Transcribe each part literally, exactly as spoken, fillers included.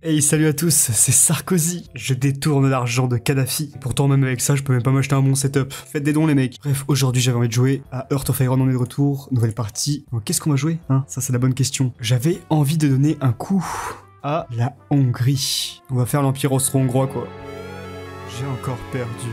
Hey, salut à tous, c'est Sarkozy. Je détourne l'argent de Kadhafi. Pourtant, même avec ça, je peux même pas m'acheter un bon setup. Faites des dons, les mecs. Bref, aujourd'hui, j'avais envie de jouer à Hearts of Iron, on est de retour. Nouvelle partie. Qu'est-ce qu'on va jouer, hein? Ça, c'est la bonne question. J'avais envie de donner un coup à la Hongrie. On va faire l'Empire austro-hongrois, quoi. J'ai encore perdu.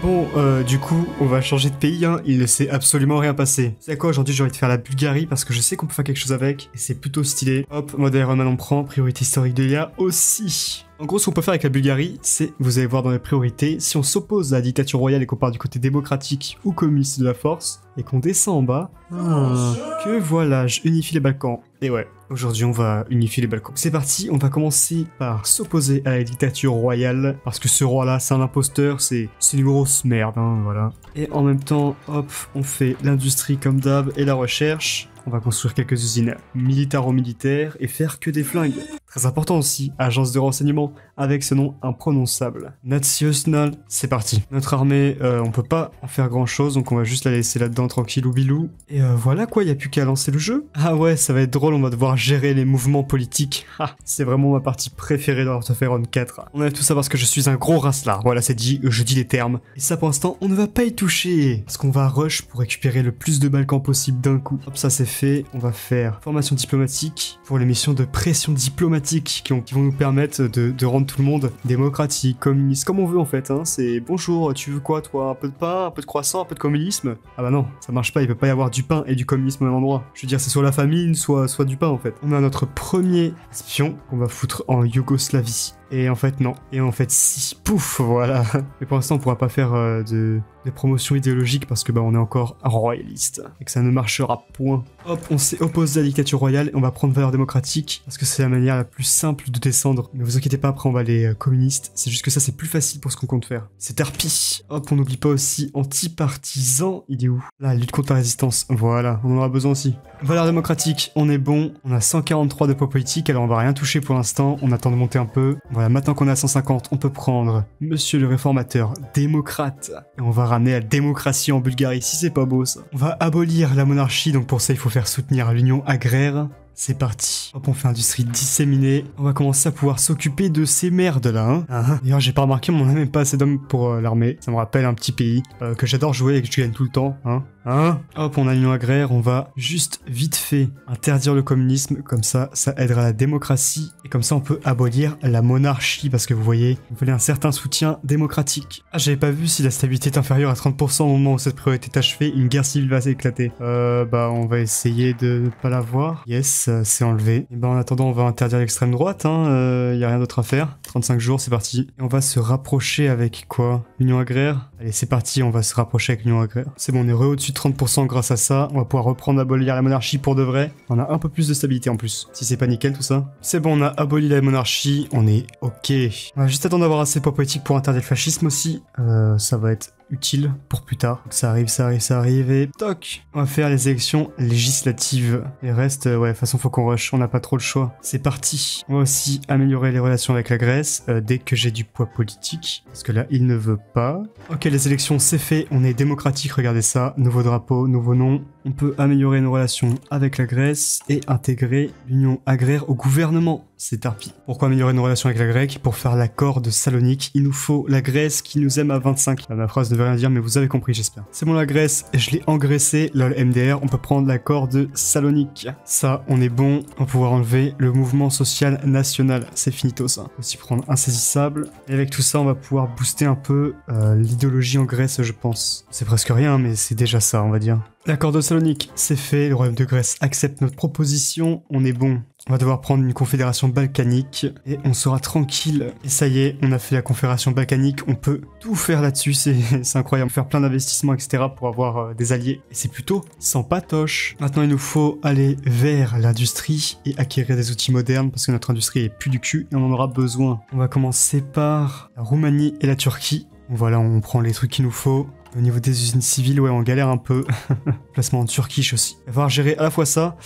Bon, euh, du coup, on va changer de pays, hein. Il ne s'est absolument rien passé. C'est quoi, aujourd'hui, j'ai envie de faire la Bulgarie parce que je sais qu'on peut faire quelque chose avec et c'est plutôt stylé. Hop, mode Ironman, on prend. Priorité historique de l'I A aussi. En gros, ce qu'on peut faire avec la Bulgarie, c'est, vous allez voir dans les priorités, si on s'oppose à la dictature royale et qu'on part du côté démocratique ou communiste de la force et qu'on descend en bas, ah, que voilà, je unifie les Balkans. Et ouais, aujourd'hui on va unifier les Balkans. C'est parti, on va commencer par s'opposer à la dictature royale, parce que ce roi-là, c'est un imposteur, c'est une grosse merde, hein, voilà. Et en même temps, hop, on fait l'industrie comme d'hab et la recherche. On va construire quelques usines militaro-militaires et faire que des flingues. Très important aussi, agence de renseignement, avec ce nom imprononçable. Natsional, c'est parti. Notre armée, euh, on peut pas en faire grand chose, donc on va juste la laisser là-dedans tranquille ou bilou. Et euh, voilà quoi, il y a plus qu'à lancer le jeu. Ah ouais, ça va être drôle, on va devoir gérer les mouvements politiques. Ah, c'est vraiment ma partie préférée dans Hearts of Iron quatre. On a tout ça parce que je suis un gros rasselard, voilà c'est dit, je dis les termes. Et ça pour l'instant, on ne va pas y toucher, parce qu'on va rush pour récupérer le plus de Balkans possible d'un coup. Hop, ça c'est fait. On va faire formation diplomatique pour les missions de pression diplomatique qui, ont, qui vont nous permettre de, de rendre tout le monde démocratique, communiste, comme on veut en fait. Hein. C'est bonjour, tu veux quoi toi? Un peu de pain, un peu de croissant, un peu de communisme? Ah bah non, ça marche pas, il peut pas y avoir du pain et du communisme au même endroit. Je veux dire, c'est soit la famine, soit, soit du pain en fait. On a notre premier espion qu'on va foutre en Yougoslavie. Et en fait non. Et en fait si. Pouf, voilà. Mais pour l'instant on pourra pas faire euh, de, de promotion idéologique parce que bah on est encore royaliste. Et que ça ne marchera point. Hop, on s'est opposé à la dictature royale et on va prendre valeur démocratique. Parce que c'est la manière la plus simple de descendre. Ne vous inquiétez pas, après on va aller euh, communiste. C'est juste que ça c'est plus facile pour ce qu'on compte faire. C'est Tarpi. Hop, on n'oublie pas aussi anti-partisan. Il est où? Là, lutte contre la résistance. Voilà, on en aura besoin aussi. Valeur démocratique, on est bon. On a cent quarante-trois de poids politique, alors on va rien toucher pour l'instant. On attend de monter un peu. Voilà, maintenant qu'on a cent cinquante, on peut prendre Monsieur le réformateur démocrate. Et on va ramener la démocratie en Bulgarie, si c'est pas beau ça. On va abolir la monarchie, donc pour ça il faut faire soutenir l'union agraire. C'est parti. Hop, on fait industrie disséminée. On va commencer à pouvoir s'occuper de ces merdes là. Hein ah, d'ailleurs, j'ai pas remarqué, mais on a même pas assez d'hommes pour euh, l'armée. Ça me rappelle un petit pays euh, que j'adore jouer et que je gagne tout le temps. Hein hein Hop, on a l'union agraire. On va juste vite fait interdire le communisme. Comme ça, ça aidera la démocratie. Et comme ça, on peut abolir la monarchie. Parce que vous voyez, il fallait un certain soutien démocratique. Ah, j'avais pas vu si la stabilité est inférieure à trente pour cent au moment où cette priorité est achevée. Une guerre civile va s'éclater. Euh, bah, on va essayer de ne pas la voir. Yes. C'est enlevé. Et ben en attendant, on va interdire l'extrême droite, hein, euh, y a rien d'autre à faire. trente-cinq jours, c'est parti. Et on va se rapprocher avec quoi? L'union agraire? Allez, c'est parti, on va se rapprocher avec l'union agraire. C'est bon, on est re au-dessus de trente pour cent grâce à ça. On va pouvoir reprendre à abolir la monarchie pour de vrai. On a un peu plus de stabilité en plus. Si c'est pas nickel tout ça. C'est bon, on a aboli la monarchie, on est ok. On va juste attendre d'avoir assez de poids politique pour interdire le fascisme aussi. Euh, ça va être utile pour plus tard. Donc ça arrive, ça arrive, ça arrive et toc! On va faire les élections législatives. Les restes, ouais, de toute façon faut qu'on rush, on n'a pas trop le choix. C'est parti! On va aussi améliorer les relations avec la Grèce euh, dès que j'ai du poids politique. Parce que là, il ne veut pas. Ok, les élections, c'est fait, on est démocratique, regardez ça. Nouveau drapeau, nouveau nom. On peut améliorer nos relations avec la Grèce et intégrer l'union agraire au gouvernement. C'est Tarpi. Pourquoi améliorer nos relations avec la Grèce? Pour faire l'accord de Salonique, il nous faut la Grèce qui nous aime à vingt-cinq. Là, ma phrase ne veut rien dire, mais vous avez compris, j'espère. C'est bon, la Grèce, je l'ai engraissée. Lol, M D R, on peut prendre l'accord de Salonique. Ça, on est bon. On va pouvoir enlever le mouvement social national. C'est finito, ça. On peut aussi prendre insaisissable. Et avec tout ça, on va pouvoir booster un peu euh, l'idéologie en Grèce, je pense. C'est presque rien, mais c'est déjà ça, on va dire. L'accord de Salonique, c'est fait. Le royaume de Grèce accepte notre proposition. On est bon. On va devoir prendre une confédération balkanique et on sera tranquille. Et ça y est, on a fait la confédération balkanique, on peut tout faire là-dessus, c'est incroyable. Faire plein d'investissements, et cetera pour avoir euh, des alliés. Et c'est plutôt sans patoche. Maintenant, il nous faut aller vers l'industrie et acquérir des outils modernes parce que notre industrie est plus du cul et on en aura besoin. On va commencer par la Roumanie et la Turquie. Voilà, on prend les trucs qu'il nous faut. Au niveau des usines civiles, ouais, on galère un peu. Placement en Turquie aussi. Il va falloir gérer à la fois ça,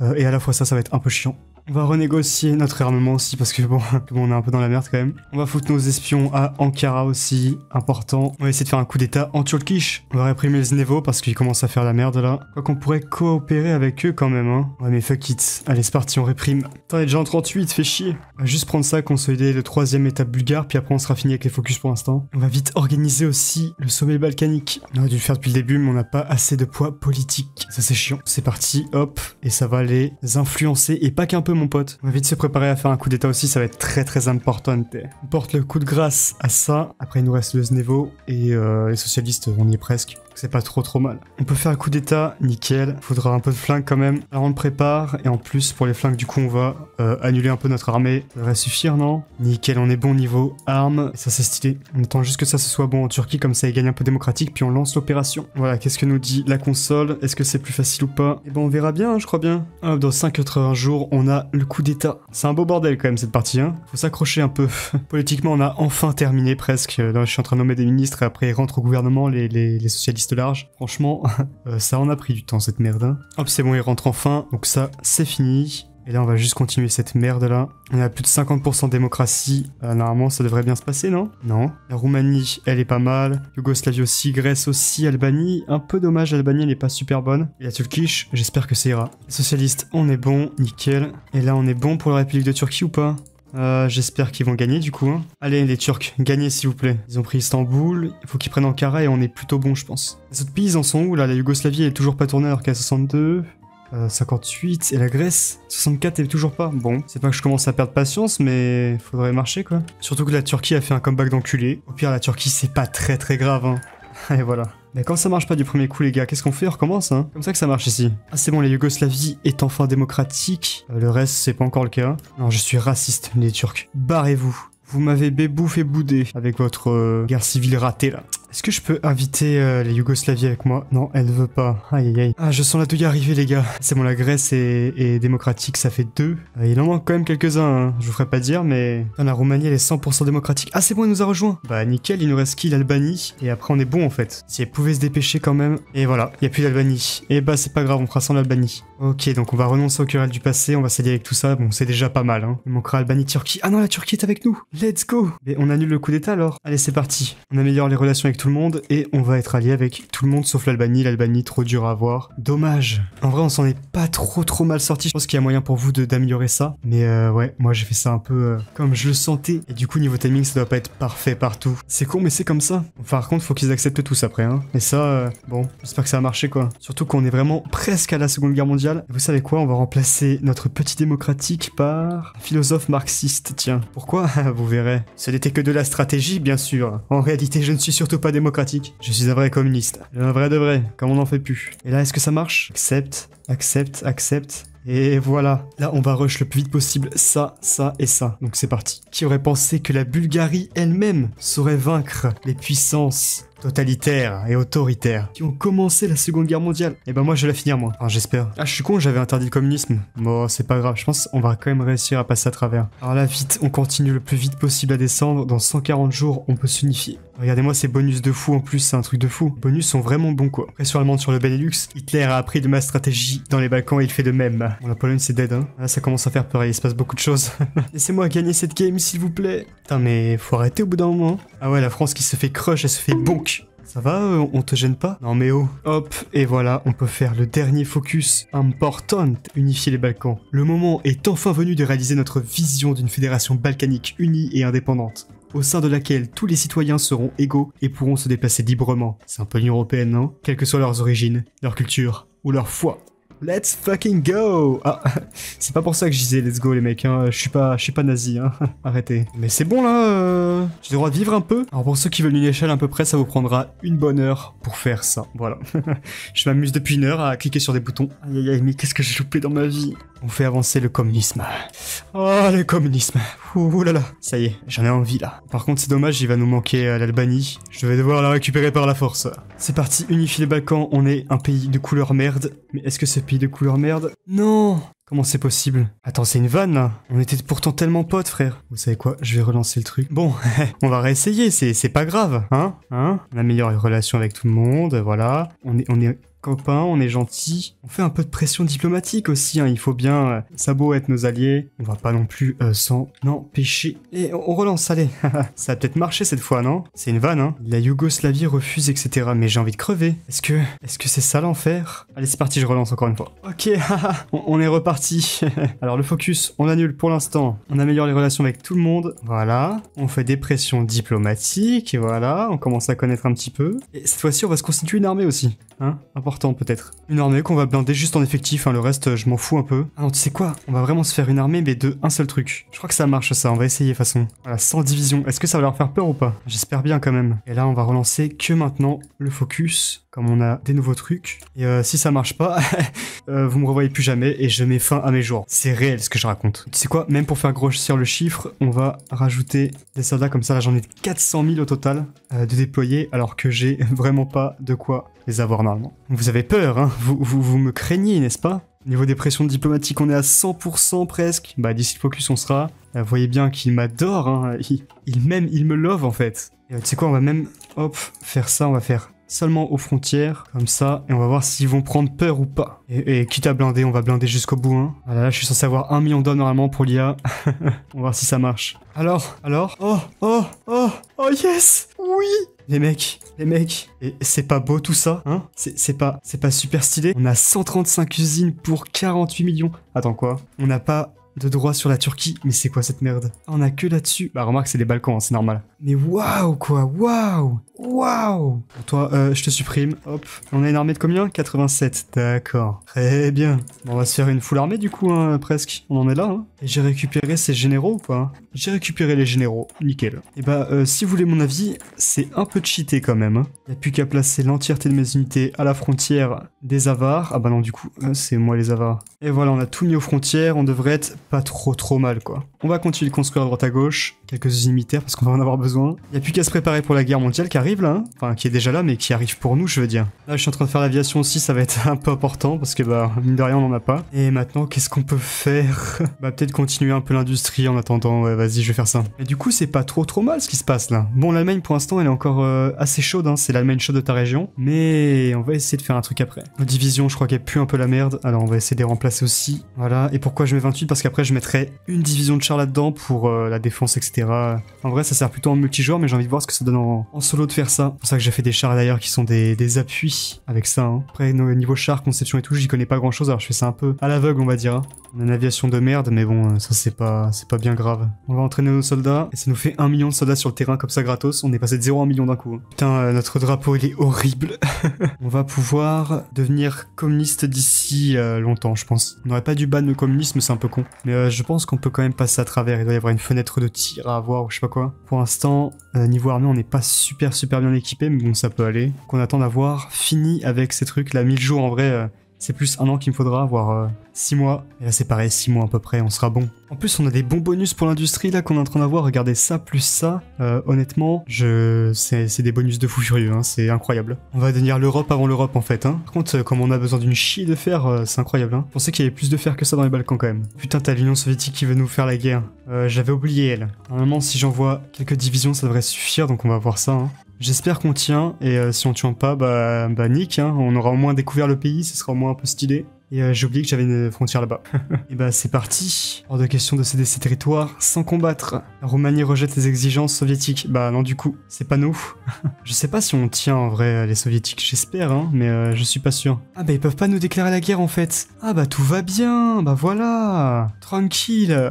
euh, et à la fois ça, ça va être un peu chiant. On va renégocier notre armement aussi parce que bon, on est un peu dans la merde quand même. On va foutre nos espions à Ankara aussi, important. On va essayer de faire un coup d'état en Turkish. On va réprimer les Nevo parce qu'ils commencent à faire la merde là. Quoi qu'on pourrait coopérer avec eux quand même hein. Ouais mais fuck it. Allez c'est parti, on réprime. Putain, on est déjà en trente-huit, fait chier. On va juste prendre ça, consolider le troisième étape bulgare, puis après on sera fini avec les focus pour l'instant. On va vite organiser aussi le sommet balkanique. On aurait dû le faire depuis le début mais on n'a pas assez de poids politique. Ça c'est chiant. C'est parti, hop, et ça va les influencer et pas qu'un peu mon pote. On va vite se préparer à faire un coup d'état aussi, ça va être très très important. On porte le coup de grâce à ça, après il nous reste le Znevo et euh, les socialistes, on y est presque. C'est pas trop trop mal. On peut faire un coup d'état, nickel. Faudra un peu de flingue quand même. Alors on le prépare, et en plus pour les flingues du coup on va euh, annuler un peu notre armée. Ça devrait suffire non? Nickel, on est bon niveau armes, et ça c'est stylé. On attend juste que ça se soit bon en Turquie, comme ça il gagne un peu démocratique, puis on lance l'opération. Voilà, qu'est-ce que nous dit la console? Est-ce que c'est plus facile ou pas? Et eh ben on verra bien, hein, je crois bien. Hop, dans cinq quatre-vingts jours, on a le coup d'état. C'est un beau bordel quand même cette partie, hein. Faut s'accrocher un peu. Politiquement on a enfin terminé presque. Là je suis en train de nommer des ministres, et après ils rentrent au gouvernement, les, les, les socialistes large. Franchement, euh, ça en a pris du temps cette merde. Hein. Hop, c'est bon, il rentre enfin. Donc ça, c'est fini. Et là, on va juste continuer cette merde là. On a plus de cinquante pour cent de démocratie. Euh, normalement, ça devrait bien se passer, non? Non. La Roumanie, elle est pas mal. Yougoslavie aussi, Grèce aussi, Albanie. Un peu dommage, l'Albanie, elle est pas super bonne. Et la Turkish, j'espère que ça ira. Socialiste, on est bon, nickel. Et là, on est bon pour la République de Turquie ou pas? Euh, j'espère qu'ils vont gagner du coup. Hein. Allez les Turcs, gagnez s'il vous plaît. Ils ont pris Istanbul, il faut qu'ils prennent Ankara et on est plutôt bon je pense. Les autres pays ils en sont où là? La Yougoslavie elle est toujours pas tournée alors qu'elle est soixante-deux. Euh, cinquante-huit, et la Grèce soixante-quatre et toujours pas. Bon, c'est pas que je commence à perdre patience, mais faudrait marcher quoi. Surtout que la Turquie a fait un comeback d'enculé. Au pire la Turquie c'est pas très très grave hein. Et voilà. Mais quand ça marche pas du premier coup les gars, qu'est-ce qu'on fait? On recommence hein. Comme ça que ça marche ici. Ah c'est bon, la Yougoslavie est enfin démocratique. Euh, le reste c'est pas encore le cas. Non je suis raciste les Turcs. Barrez-vous. Vous m'avez bébouffé boudé avec votre euh, guerre civile ratée là. Est-ce que je peux inviter euh, les Yougoslavies avec moi? Non, elle veut pas. Aïe aïe aïe. Ah, je sens la douille arriver, les gars. C'est bon, la Grèce est, est démocratique, ça fait deux. Euh, il en manque quand même quelques-uns, hein. Je vous ferai pas dire, mais. Dans la Roumanie, elle est cent pour cent démocratique. Ah, c'est bon, elle nous a rejoint. Bah, nickel, il nous reste qui? L'Albanie. Et après, on est bon en fait. Si elle pouvait se dépêcher quand même. Et voilà, il n'y a plus d'Albanie. Et bah, c'est pas grave, on fera sans l'Albanie. Ok, donc on va renoncer aux querelles du passé, on va s'allier avec tout ça. Bon, c'est déjà pas mal, hein. Il manquera Albanie, Turquie. Ah non, la Turquie est avec nous. Let's go. Mais on annule le coup d'état alors. Allez, c'est parti. On améliore les relations avec tout le monde et on va être allié avec tout le monde sauf l'Albanie. L'Albanie trop dur à voir, dommage. En vrai on s'en est pas trop trop mal sorti. Je pense qu'il y a moyen pour vous de d'améliorer ça, mais euh, ouais moi j'ai fait ça un peu euh, comme je le sentais et du coup niveau timing ça doit pas être parfait partout. C'est con mais c'est comme ça. Enfin, par contre faut qu'ils acceptent tous après hein. Et ça euh, bon j'espère que ça a marché quoi. Surtout qu'on est vraiment presque à la Seconde Guerre mondiale. Et vous savez quoi, on va remplacer notre petit démocratique par un philosophe marxiste. Tiens pourquoi? Vous verrez. Ce n'était que de la stratégie bien sûr. En réalité je ne suis surtout pas démocratique. Je suis un vrai communiste. Un vrai de vrai, comme on n'en fait plus. Et là, est-ce que ça marche? Accepte, accepte, accepte. Et voilà. Là, on va rush le plus vite possible ça, ça et ça. Donc c'est parti. Qui aurait pensé que la Bulgarie elle-même saurait vaincre les puissances totalitaires et autoritaires qui ont commencé la Seconde Guerre mondiale? Et ben moi je vais la finir moi. Enfin j'espère. Ah je suis con, j'avais interdit le communisme. Bon c'est pas grave, je pense on va quand même réussir à passer à travers. Alors là vite, on continue le plus vite possible à descendre. Dans cent quarante jours on peut s'unifier. Regardez-moi ces bonus de fou en plus, c'est un truc de fou. Les bonus sont vraiment bons quoi. Après sur Allemand, sur le Benelux, Hitler a appris de ma stratégie dans les Balkans et il fait de même. Bon la Pologne c'est dead hein. Là ça commence à faire peur, il se passe beaucoup de choses. Laissez-moi gagner cette game s'il vous plaît. Putain mais faut arrêter au bout d'un moment. Ah ouais la France qui se fait crush, elle se fait bonk. Ça va, euh, on te gêne pas? Non mais oh. Hop, et voilà, on peut faire le dernier focus important, unifier les Balkans. Le moment est enfin venu de réaliser notre vision d'une fédération balkanique unie et indépendante, au sein de laquelle tous les citoyens seront égaux et pourront se déplacer librement. C'est un peu l'Union Européenne, non? Quelles que soient leurs origines, leur culture ou leur foi. Let's fucking go! Ah, c'est pas pour ça que je disais let's go les mecs, hein. Je suis pas, je suis pas nazi, hein. Arrêtez. Mais c'est bon là, euh... j'ai le droit de vivre un peu. Alors pour ceux qui veulent une échelle à peu près, ça vous prendra une bonne heure pour faire ça. Voilà. Je m'amuse depuis une heure à cliquer sur des boutons. Aïe aïe aïe, mais qu'est-ce que j'ai loupé dans ma vie? On fait avancer le communisme. Oh le communisme. Ouh là là. Ça y est, j'en ai envie là. Par contre c'est dommage, il va nous manquer euh, l'Albanie. Je vais devoir la récupérer par la force. C'est parti, unifie les Balkans, on est un pays de couleur merde. Mais est-ce que c'est pays de couleur merde? Non! Comment c'est possible? Attends, c'est une vanne là. On était pourtant tellement potes, frère. Vous savez quoi? Je vais relancer le truc. Bon, on va réessayer, c'est pas grave, hein? Hein? On améliore les relations avec tout le monde, voilà. On est... On est... copains, on est gentils. On fait un peu de pression diplomatique aussi, hein, il faut bien, euh, ça a beau être nos alliés, on va pas non plus euh, s'en empêcher. Et on relance, allez. Ça a peut-être marché cette fois, non? C'est une vanne, hein. La Yougoslavie refuse, et cetera. Mais j'ai envie de crever. Est-ce que... Est-ce que c'est ça l'enfer? Allez, c'est parti, je relance encore une fois. Ok, on, on est reparti. Alors le focus, on annule pour l'instant. On améliore les relations avec tout le monde. Voilà. On fait des pressions diplomatiques. Et voilà, on commence à connaître un petit peu. Et cette fois-ci, on va se constituer une armée aussi. Hein? Important peut-être. Une armée qu'on va blinder juste en effectif, hein. Le reste, je m'en fous un peu. Ah non, tu sais quoi? On va vraiment se faire une armée, mais de un seul truc. Je crois que ça marche, ça. On va essayer, de toute façon. Voilà, sans division. Est-ce que ça va leur faire peur ou pas? J'espère bien quand même. Et là, on va relancer que maintenant le focus. Comme on a des nouveaux trucs. Et euh, si ça marche pas, euh, vous me revoyez plus jamais et je mets fin à mes jours. C'est réel ce que je raconte. Tu sais quoi, même pour faire grossir le chiffre, on va rajouter des soldats comme ça. Là, j'en ai quatre cent mille au total euh, de déployés alors que j'ai vraiment pas de quoi les avoir normalement. Vous avez peur, hein, vous, vous, vous me craignez, n'est-ce pas? Niveau des pressions diplomatiques, on est à cent pour cent presque. Bah, d'ici le focus, on sera. Vous voyez bien qu'il m'adore, hein. Il, il m'aime, il me love en fait. Et euh, tu sais quoi, on va même, hop, faire ça, on va faire... seulement aux frontières, comme ça, et on va voir s'ils vont prendre peur ou pas. Et, et quitte à blinder, on va blinder jusqu'au bout, hein. Ah là là, je suis censé avoir un million d'hommes normalement pour l'I A. On va voir si ça marche. Alors, alors, oh, oh, oh, oh yes, oui. Les mecs, les mecs, et c'est pas beau tout ça, hein? C'est pas, c'est pas super stylé. On a cent trente-cinq usines pour quarante-huit millions. Attends quoi? On n'a pas... de droit sur la Turquie, mais c'est quoi cette merde? On a que là-dessus. Bah remarque, c'est les Balkans, hein, c'est normal. Mais waouh quoi, waouh, waouh. Toi, euh, je te supprime. Hop, on a une armée de combien? quatre-vingt-sept, d'accord. Très bien. Bon, on va se faire une full armée du coup, hein, presque. On en est là, hein. Et j'ai récupéré ces généraux ou pas? J'ai récupéré les généraux, nickel. Et bah, euh, si vous voulez mon avis, c'est un peu cheaté quand même. Y'a plus qu'à placer l'entièreté de mes unités à la frontière des Avars. Ah bah non, du coup, euh, c'est moi les Avars. Et voilà, on a tout mis aux frontières, on devrait être... pas trop trop mal quoi. On va continuer de construire à droite à gauche, quelques usines militaires parce qu'on va en avoir besoin. Il n'y a plus qu'à se préparer pour la guerre mondiale qui arrive là, hein. Enfin qui est déjà là mais qui arrive pour nous je veux dire. Là je suis en train de faire l'aviation aussi, ça va être un peu important parce que bah mine de rien on n'en a pas. Et maintenant qu'est-ce qu'on peut faire? Bah peut-être continuer un peu l'industrie en attendant, ouais vas-y je vais faire ça. Mais du coup c'est pas trop trop mal ce qui se passe là. Bon l'Allemagne pour l'instant elle est encore euh, assez chaude, hein. C'est l'Allemagne chaude de ta région. Mais on va essayer de faire un truc après. Nos divisions je crois qu'elles puent un peu la merde, alors on va essayer de les remplacer aussi. Voilà, et pourquoi je mets vingt-huit? Parce que après je mettrai une division de chars là-dedans pour euh, la défense, et cetera. En vrai, ça sert plutôt en multijoueur, mais j'ai envie de voir ce que ça donne en, en solo de faire ça. C'est pour ça que j'ai fait des chars d'ailleurs qui sont des, des appuis avec ça. Hein. Après, no, niveau chars, conception et tout, j'y connais pas grand-chose, alors je fais ça un peu à l'aveugle, on va dire. On a une aviation de merde, mais bon, ça c'est pas, c'est pas bien grave. On va entraîner nos soldats, et ça nous fait un million de soldats sur le terrain comme ça gratos. On est passé de zéro à un million d'un coup. Hein. Putain, euh, notre drapeau, il est horrible. On va pouvoir devenir communiste d'ici euh, longtemps, je pense. On n'aurait pas dû ban le communisme, c'est un peu con. Mais euh, je pense qu'on peut quand même passer à travers. Il doit y avoir une fenêtre de tir à avoir ou je sais pas quoi. Pour l'instant, euh, niveau armée, on n'est pas super super bien équipé, mais bon, ça peut aller. Qu'on attend d'avoir fini avec ces trucs là. mille jours en vrai, euh, c'est plus un an qu'il me faudra, voire euh, six mois. Et là, c'est pareil, six mois à peu près, on sera bon. En plus, on a des bons bonus pour l'industrie là qu'on est en train d'avoir. Regardez ça plus ça. Euh, honnêtement, je... c'est des bonus de fou furieux, hein. C'est incroyable. On va devenir l'Europe avant l'Europe en fait. Hein. Par contre, comme on a besoin d'une chier de fer, euh, c'est incroyable. Hein. Je pensais qu'il y avait plus de fer que ça dans les Balkans quand même. Putain, t'as l'Union soviétique qui veut nous faire la guerre. Euh, J'avais oublié elle. Normalement, si j'envoie quelques divisions, ça devrait suffire, donc on va voir ça. Hein. J'espère qu'on tient, et euh, si on tient pas, bah, bah nique. Hein. On aura au moins découvert le pays, ce sera au moins un peu stylé. Et euh, j'ai oublié que j'avais une frontière là-bas. Et bah c'est parti. Hors de question de céder ces territoires sans combattre. La Roumanie rejette les exigences soviétiques. Bah non du coup, c'est pas nous. Je sais pas si on tient en vrai les soviétiques, j'espère hein, mais euh, je suis pas sûr. Ah bah ils peuvent pas nous déclarer la guerre en fait. Ah bah tout va bien, bah voilà. Tranquille,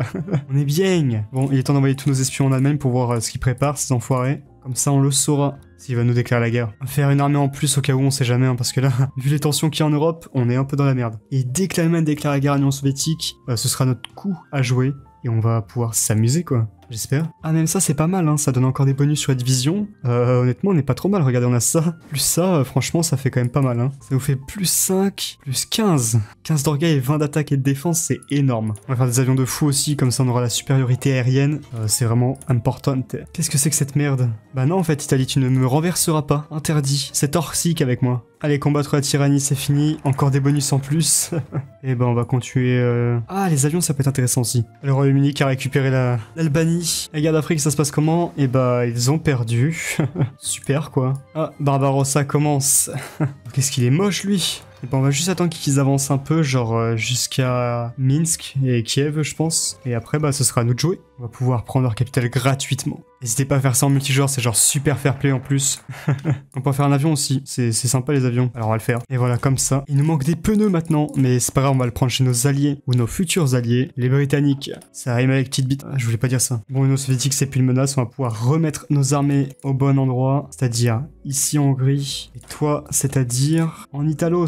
on est bien. Bon, il est temps d'envoyer tous nos espions en Allemagne pour voir euh, ce qu'ils préparent, ces enfoirés. Comme ça on le saura. S'il va nous déclarer la guerre. Faire une armée en plus au cas où, on sait jamais, hein, parce que là, vu les tensions qu'il y a en Europe, on est un peu dans la merde. Et dès que l'Allemagne déclare la guerre à l'Union soviétique, euh, ce sera notre coup à jouer, et on va pouvoir s'amuser, quoi. J'espère. Ah, même ça, c'est pas mal, hein, ça donne encore des bonus sur la division. Euh, honnêtement, on n'est pas trop mal, regardez, on a ça. Plus ça, euh, franchement, ça fait quand même pas mal, hein. Ça nous fait plus cinq, plus quinze. quinze d'orgueil et vingt d'attaque et de défense, c'est énorme. On va faire des avions de fou aussi, comme ça on aura la supériorité aérienne. Euh, c'est vraiment important. Qu'est-ce que c'est que cette merde? Bah non, en fait, Italie, tu ne me renverseras pas. Interdit. C'est torsique avec moi. Allez, combattre la tyrannie, c'est fini. Encore des bonus en plus. Et ben, on va continuer... Euh... Ah, les avions, ça peut être intéressant aussi. Le Royaume-Uni qui a récupéré l'Albanie. Albanie. La guerre d'Afrique, ça se passe comment? Eh bah, ils ont perdu. Super, quoi. Ah, Barbarossa commence. Qu'est-ce qu'il est moche, lui. Et ben, on va juste attendre qu'ils avancent un peu, genre jusqu'à Minsk et Kiev, je pense. Et après, bah, ce sera à nous de jouer. On va pouvoir prendre leur capitale gratuitement. N'hésitez pas à faire ça en multijoueur, c'est genre super fair play en plus. On peut en faire un avion aussi, c'est sympa les avions. Alors on va le faire. Et voilà, comme ça. Il nous manque des pneus maintenant, mais c'est pas grave, on va le prendre chez nos alliés, ou nos futurs alliés, les Britanniques. Ça rime avec petite bite. Ah, je voulais pas dire ça. Bon, l'Union soviétique, c'est plus une menace, on va pouvoir remettre nos armées au bon endroit, c'est-à-dire ici en Hongrie, et toi, c'est-à-dire en Italos.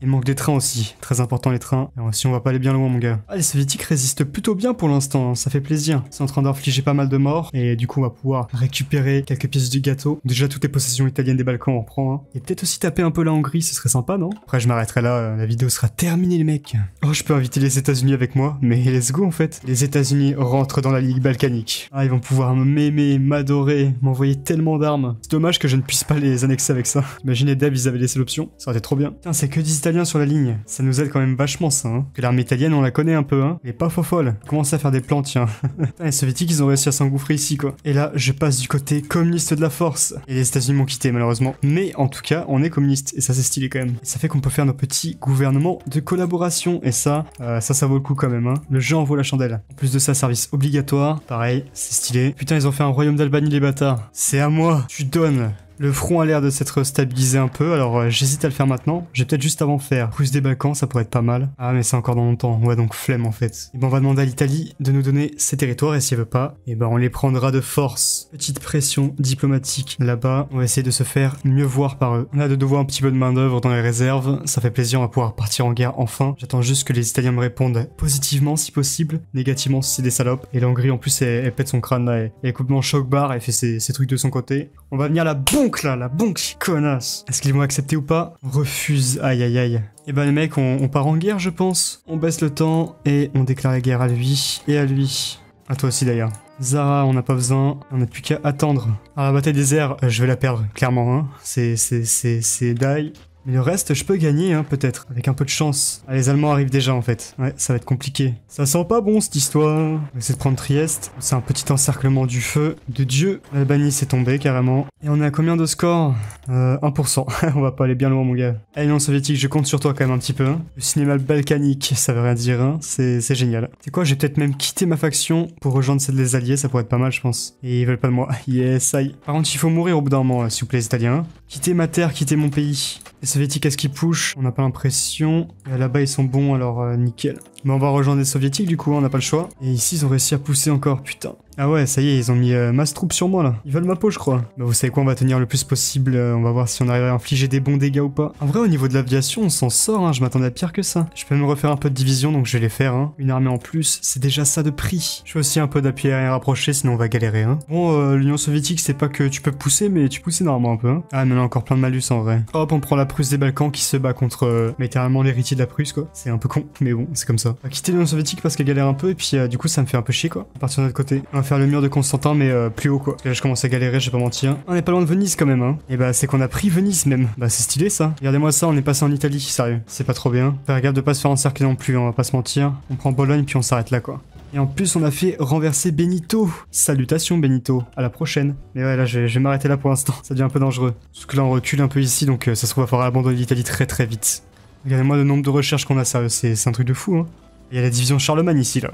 Il manque des trains aussi, très important les trains. Alors, si on va pas aller bien loin mon gars. Ah, les soviétiques résistent plutôt bien pour l'instant, ça fait plaisir. Ils sont en train d'infliger pas mal de morts, et du coup on va pouvoir récupérer quelques pièces du gâteau. Déjà toutes les possessions italiennes des Balkans on reprend, hein. Et peut-être aussi taper un peu la Hongrie, ce serait sympa non? Après je m'arrêterai là, la vidéo sera terminée les mecs. Oh je peux inviter les États-Unis avec moi, mais let's go en fait. Les États-Unis rentrent dans la ligue balkanique. Ah ils vont pouvoir m'aimer, m'adorer, m'envoyer tellement d'armes. C'est dommage que je ne puisse pas les annexer avec ça. Imaginez Dave, ils avaient laissé l'option, ça aurait été trop bien. Putain c'est que dix sur la ligne, ça nous aide quand même vachement ça hein. Que l'armée italienne on la connaît un peu hein, elle est pas fofolle, commence à faire des plans tiens. Putain, les soviétiques ils ont réussi à s'engouffrer ici quoi. Et là je passe du côté communiste de la force. Et les États-Unis m'ont quitté malheureusement, mais en tout cas on est communiste et ça c'est stylé quand même. Et ça fait qu'on peut faire nos petits gouvernements de collaboration et ça, euh, ça ça vaut le coup quand même hein. Le jeu en vaut la chandelle. En plus de ça service obligatoire, pareil c'est stylé. Putain ils ont fait un royaume d'Albanie les bâtards. C'est à moi, tu donnes. Le front a l'air de s'être stabilisé un peu, alors euh, j'hésite à le faire maintenant. Je vais peut-être juste avant faire Prusse des Balkans, ça pourrait être pas mal. Ah mais c'est encore dans longtemps, ouais donc flemme en fait. Et ben on va demander à l'Italie de nous donner ses territoires et si elle veut pas, et ben on les prendra de force. Petite pression diplomatique là-bas, on va essayer de se faire mieux voir par eux. On a de devoir un petit peu de main d'œuvre dans les réserves, ça fait plaisir, on va pouvoir partir en guerre enfin. J'attends juste que les Italiens me répondent positivement si possible, négativement si c'est des salopes. Et la Hongrie en plus elle, elle pète son crâne là, elle, elle coupe mon choc bar, elle fait ses, ses trucs de son côté. On va venir la bombe là, la banque, connasse. Est-ce qu'ils vont accepter ou pas? Refuse, aïe aïe aïe. Et bah ben, les mecs, on, on part en guerre je pense. On baisse le temps et on déclare la guerre à lui et à lui. À toi aussi d'ailleurs. Zara, on n'a pas besoin, on n'a plus qu'à attendre. Ah la bataille des airs, je vais la perdre, clairement. Hein. C'est, c'est, c'est, c'est die. Mais le reste, je peux gagner, hein, peut-être, avec un peu de chance. Ah, les Allemands arrivent déjà, en fait. Ouais, ça va être compliqué. Ça sent pas bon, cette histoire. On va essayer de prendre Trieste. C'est un petit encerclement du feu de Dieu. L'Albanie s'est tombée, carrément. Et on est à combien de score? euh, un pour cent. On va pas aller bien loin, mon gars. Allez, l'Union soviétique, je compte sur toi, quand même, un petit peu. Hein. Le cinéma balkanique, ça veut rien dire, hein. C'est génial. C'est quoi, j'ai peut-être même quitté ma faction pour rejoindre celle des Alliés. Ça pourrait être pas mal, je pense. Et ils veulent pas de moi. Yes, aïe. Par contre, il faut mourir au bout d'un moment, s'il vous plaît, les Italiens. Quittez ma terre, quittez mon pays. Les soviétiques, est-ce qu'ils push? On n'a pas l'impression. Là-bas, ils sont bons, alors euh, nickel. Mais on va rejoindre les soviétiques, du coup, on n'a pas le choix. Et ici, ils ont réussi à pousser encore, putain. Ah ouais, ça y est, ils ont mis euh, masse troupe sur moi, là. Ils veulent ma peau, je crois. Bah, vous savez quoi, on va tenir le plus possible. Euh, on va voir si on arrive à infliger des bons dégâts ou pas. En vrai, au niveau de l'aviation, on s'en sort, hein. Je m'attendais à pire que ça. Je peux me refaire un peu de division, donc je vais les faire, hein. Une armée en plus, c'est déjà ça de prix. Je fais aussi un peu d'appui aérien rapproché, sinon on va galérer, hein. Bon, euh, l'Union soviétique, c'est pas que tu peux pousser, mais tu pousses énormément un peu, hein. Ah, mais on a encore plein de malus, en vrai. Hop, on prend la Prusse des Balkans qui se bat contre, euh, littéralement l'héritier de la Prusse, quoi. C'est un peu con, mais bon, c'est comme ça. On va quitter l'Union soviétique parce qu'elle galère un peu et puis euh, du coup ça me fait un peu chier quoi. On va partir de notre côté. On va faire le mur de Constantin mais euh, plus haut quoi. Parce que là je commence à galérer, je vais pas mentir. On est pas loin de Venise quand même hein. Et bah c'est qu'on a pris Venise même. Bah c'est stylé ça. Regardez-moi ça, on est passé en Italie, sérieux. C'est pas trop bien. Faire gaffe de pas se faire encercler non plus, on va pas se mentir. On prend Bologne puis on s'arrête là quoi. Et en plus, on a fait renverser Benito. Salutations, Benito. À la prochaine. Mais ouais, là, je vais, je vais m'arrêter là pour l'instant. Ça devient un peu dangereux. Parce que là, on recule un peu ici, donc euh, ça se trouve, il va falloir abandonner l'Italie très très vite. Regardez-moi le nombre de recherches qu'on a, sérieux, c'est un truc de fou, hein. Il y a la division Charlemagne ici, là.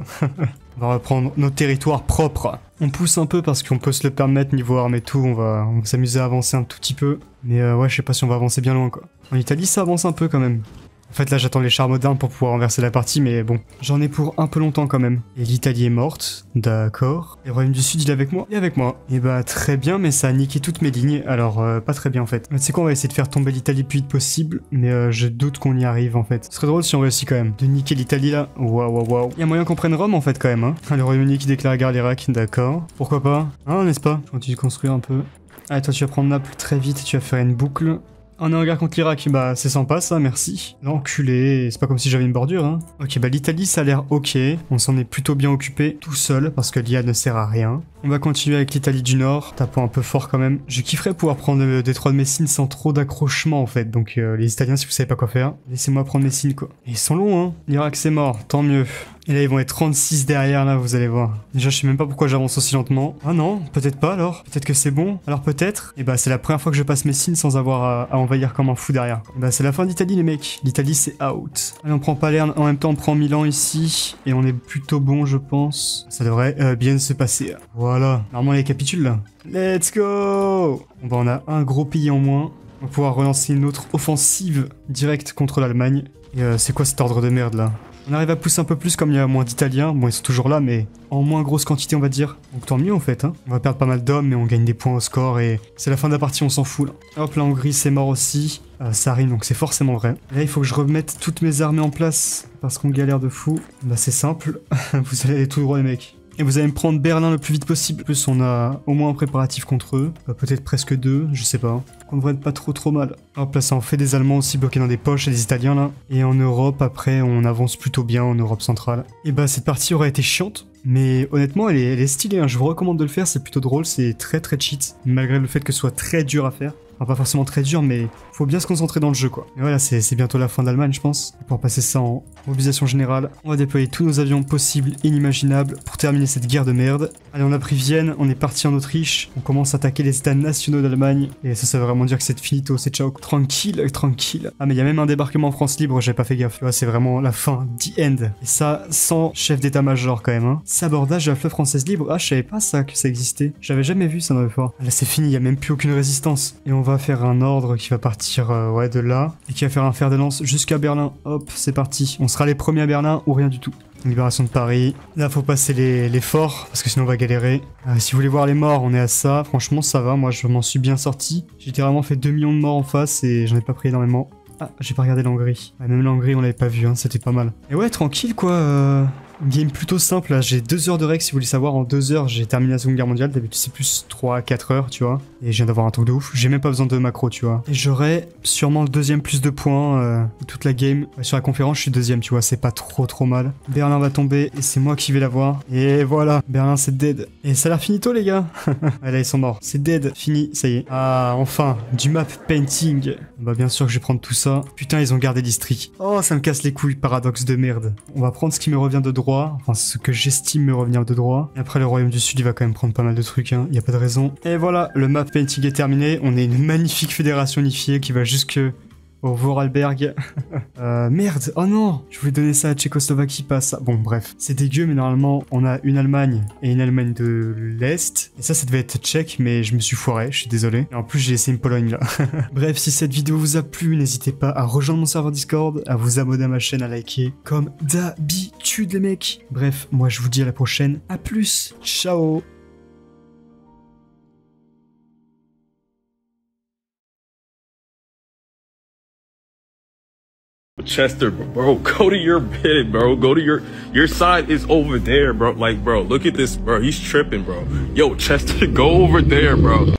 On va reprendre nos territoires propres. On pousse un peu parce qu'on peut se le permettre niveau armes et tout. On va, on va s'amuser à avancer un tout petit peu. Mais euh, ouais, je sais pas si on va avancer bien loin, quoi. En Italie, ça avance un peu, quand même. En fait là j'attends les chars modernes pour pouvoir renverser la partie mais bon, j'en ai pour un peu longtemps quand même. Et l'Italie est morte, d'accord. Et le Royaume du Sud il est avec moi, et avec moi. Et bah très bien mais ça a niqué toutes mes lignes, alors euh, pas très bien en fait. Tu sais quoi on va essayer de faire tomber l'Italie le plus vite possible, mais euh, je doute qu'on y arrive en fait. Ce serait drôle si on réussit quand même, de niquer l'Italie là, waouh waouh waouh. Il y a moyen qu'on prenne Rome en fait quand même hein. Le Royaume-Uni qui déclare guerre à l'Irak, d'accord. Pourquoi pas, hein n'est-ce pas? Je continue de construire un peu. Allez toi tu vas prendre Naples très vite, tu vas faire une boucle. On est en guerre contre l'Irak, bah c'est sympa ça, merci. L'enculé, c'est pas comme si j'avais une bordure hein. Ok bah l'Italie ça a l'air ok, on s'en est plutôt bien occupé tout seul parce que l'I A ne sert à rien. On va continuer avec l'Italie du Nord, tapant un peu fort quand même. Je kifferais pouvoir prendre le détroit de Messine sans trop d'accrochement en fait, donc euh, les Italiens si vous savez pas quoi faire, laissez-moi prendre Messine quoi. Et ils sont longs hein, l'Irak c'est mort, tant mieux. Et là, ils vont être trente-six derrière, là, vous allez voir. Déjà, je sais même pas pourquoi j'avance aussi lentement. Ah non, peut-être pas, alors. Peut-être que c'est bon. Alors peut-être. Et bah, c'est la première fois que je passe Messine sans avoir à, à envahir comme un fou derrière. Et bah, c'est la fin d'Italie, les mecs. L'Italie, c'est out. Allez, on prend Palerme. En même temps, on prend Milan ici. Et on est plutôt bon, je pense. Ça devrait euh, bien se passer. Voilà. Normalement, les capitules, là. Let's go! Bon, bah, on a un gros pays en moins. On va pouvoir relancer une autre offensive directe contre l'Allemagne. Et euh, c'est quoi cet ordre de merde, là? On arrive à pousser un peu plus comme il y a moins d'Italiens. Bon, ils sont toujours là, mais en moins grosse quantité, on va dire. Donc tant mieux, en fait. Hein. On va perdre pas mal d'hommes, mais on gagne des points au score. Et c'est la fin de la partie, on s'en fout. Là. Hop, la Hongrie, c'est mort aussi. Euh, ça arrive, donc c'est forcément vrai. Là, il faut que je remette toutes mes armées en place. Parce qu'on galère de fou. Bah, c'est simple. Vous allez aller tout droit, les mecs. Et vous allez me prendre Berlin le plus vite possible. En plus, on a au moins un préparatif contre eux. Euh, Peut-être presque deux, je sais pas. On devrait être pas trop trop mal. Hop là, ça en fait des Allemands aussi bloqués dans des poches et des Italiens là. Et en Europe, après, on avance plutôt bien en Europe centrale. Et bah, cette partie aurait été chiante. Mais honnêtement, elle est, elle est stylée. Hein. Je vous recommande de le faire. C'est plutôt drôle. C'est très très cheat. Malgré le fait que ce soit très dur à faire. Enfin, pas forcément très dur, mais faut bien se concentrer dans le jeu, quoi. Et voilà, c'est bientôt la fin de l'Allemagne, je pense. Pour passer ça en mobilisation générale, on va déployer tous nos avions possibles, inimaginables, pour terminer cette guerre de merde. Allez, on a pris Vienne, on est parti en Autriche, on commence à attaquer les états nationaux d'Allemagne, et ça, ça veut vraiment dire que c'est finito, c'est ciao. Tranquille, tranquille. Ah, mais il y a même un débarquement en France libre, j'avais pas fait gaffe. Tu vois, c'est vraiment la fin, the end. Et ça, sans chef d'état-major, quand même, hein. Sabordage de la flotte française libre, ah, je savais pas ça, que ça existait. J'avais jamais vu ça dans le fort. Ah, là, c'est fini, y a même plus aucune résistance. Et on va faire un ordre qui va partir euh, ouais, de là, et qui va faire un fer de lance jusqu'à Berlin. Hop, c'est parti. On sera les premiers à Berlin ou rien du tout. Libération de Paris. Là, faut passer les, les forts, parce que sinon on va galérer. Euh, si vous voulez voir les morts, on est à ça. Franchement, ça va. Moi, je m'en suis bien sorti. J'ai littéralement fait deux millions de morts en face, et j'en ai pas pris énormément. Ah, j'ai pas regardé l'Hongrie. Ah, même l'Hongrie, on l'avait pas vu, hein. C'était pas mal. Et ouais, tranquille, quoi. Euh... Game plutôt simple, là. J'ai deux heures de règles, si vous voulez savoir. En deux heures, j'ai terminé la Seconde Guerre mondiale. D'habitude, c'est plus trois à quatre heures, tu vois. Et je viens d'avoir un truc de ouf. J'ai même pas besoin de macro, tu vois. Et j'aurais sûrement le deuxième plus de points euh, toute la game. Sur la conférence, je suis deuxième, tu vois. C'est pas trop trop mal. Berlin va tomber et c'est moi qui vais l'avoir. Et voilà, Berlin, c'est dead. Et ça a l'air finito, les gars. Ah, là, ils sont morts. C'est dead. Fini, ça y est. Ah, enfin, du map painting. Bah, bien sûr que je vais prendre tout ça. Putain, ils ont gardé l'Istrie. Oh, ça me casse les couilles, paradoxe de merde. On va prendre ce qui me revient de droit. Enfin, ce que j'estime me revenir de droit. Et après, le royaume du sud, il va quand même prendre pas mal de trucs, hein. Il y a pas de raison. Et voilà, le map painting est terminé. On est une magnifique fédération unifiée qui va jusque au Vorarlberg. euh, merde, oh non, je voulais donner ça à Tchécoslovaquie, pas ça. Bon, bref, c'est dégueu, mais normalement, on a une Allemagne et une Allemagne de l'Est. Et ça, ça devait être tchèque, mais je me suis foiré, je suis désolé. Et en plus, j'ai laissé une Pologne, là. Bref, si cette vidéo vous a plu, n'hésitez pas à rejoindre mon serveur Discord, à vous abonner à ma chaîne, à liker, comme d'habitude, les mecs. Bref, moi, je vous dis à la prochaine. À plus, ciao. Chester, bro, go to your bed, bro. Go to your your side is over there, bro. Like, bro, look at this, bro. He's tripping, bro. Yo, Chester, go over there, bro.